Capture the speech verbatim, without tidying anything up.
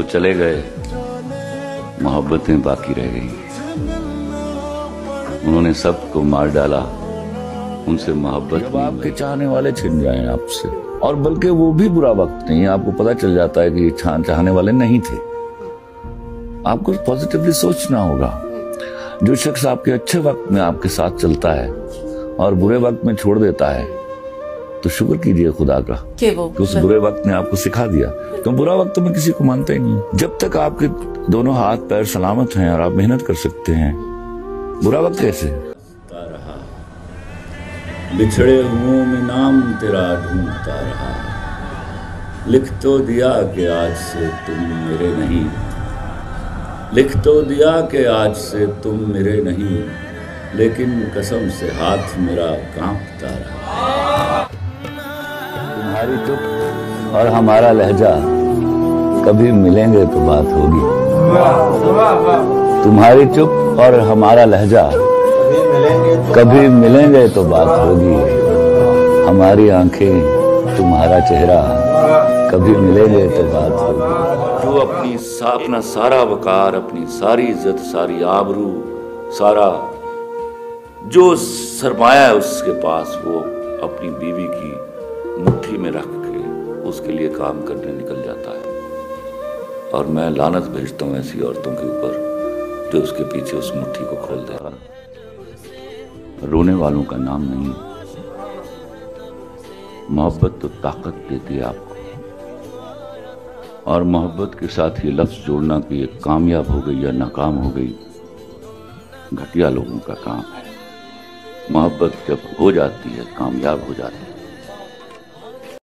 वो चले गए, मोहब्बतें बाकी रह गई। उन्होंने सबको मार डाला, उनसे मोहब्बत। आपके चाहने वाले छिन जाएं आपसे, और बल्कि वो भी बुरा वक्त नहीं है, आपको पता चल जाता है कि ये चाहने वाले नहीं थे। आपको पॉजिटिवली सोचना होगा। जो शख्स आपके अच्छे वक्त में आपके साथ चलता है और बुरे वक्त में छोड़ देता है, तो शुक्र कीजिए खुदा का कि उस बुरे वक्त ने आपको सिखा दिया। तो बुरा वक्त में किसी को मानता ही नहीं। जब तक आपके दोनों हाथ पैर सलामत हैं और आप मेहनत कर सकते हैं, बुरा वक्त कैसे रहा। बिछड़े हुओं में नाम तेरा ढूंढता रहा, लिख तो दिया कि आज से तुम मेरे नहीं, लिख तो दिया कि आज से तुम मेरे नहीं, लेकिन कसम से हाथ मेरा कांपता रहा। तुम्हारी चुप और हमारा लहजा, कभी मिलेंगे तो बात होगी। तुम्हारी चुप और हमारा लहजा, कभी मिलेंगे तो बात होगी। हमारी आंखें, तुम्हारा चेहरा, कभी मिलेंगे तो बात होगी। जो अपनी सा, अपना सारा वकार, अपनी सारी इज्जत, सारी आबरू, सारा जो सरमाया है उसके पास, वो अपनी बीवी की मुट्ठी में रख के उसके लिए काम करने निकल जाता है। और मैं लानत भेजता हूँ ऐसी औरतों के ऊपर जो उसके पीछे उस मुट्ठी को खोल देता है। रोने वालों का नाम नहीं। मोहब्बत तो ताकत देती है आपको, और मोहब्बत के साथ ये लफ्ज़ जोड़ना कि ये कामयाब हो गई या नाकाम हो गई, घटिया लोगों का काम है। मोहब्बत जब हो जाती है, कामयाब हो जाती है।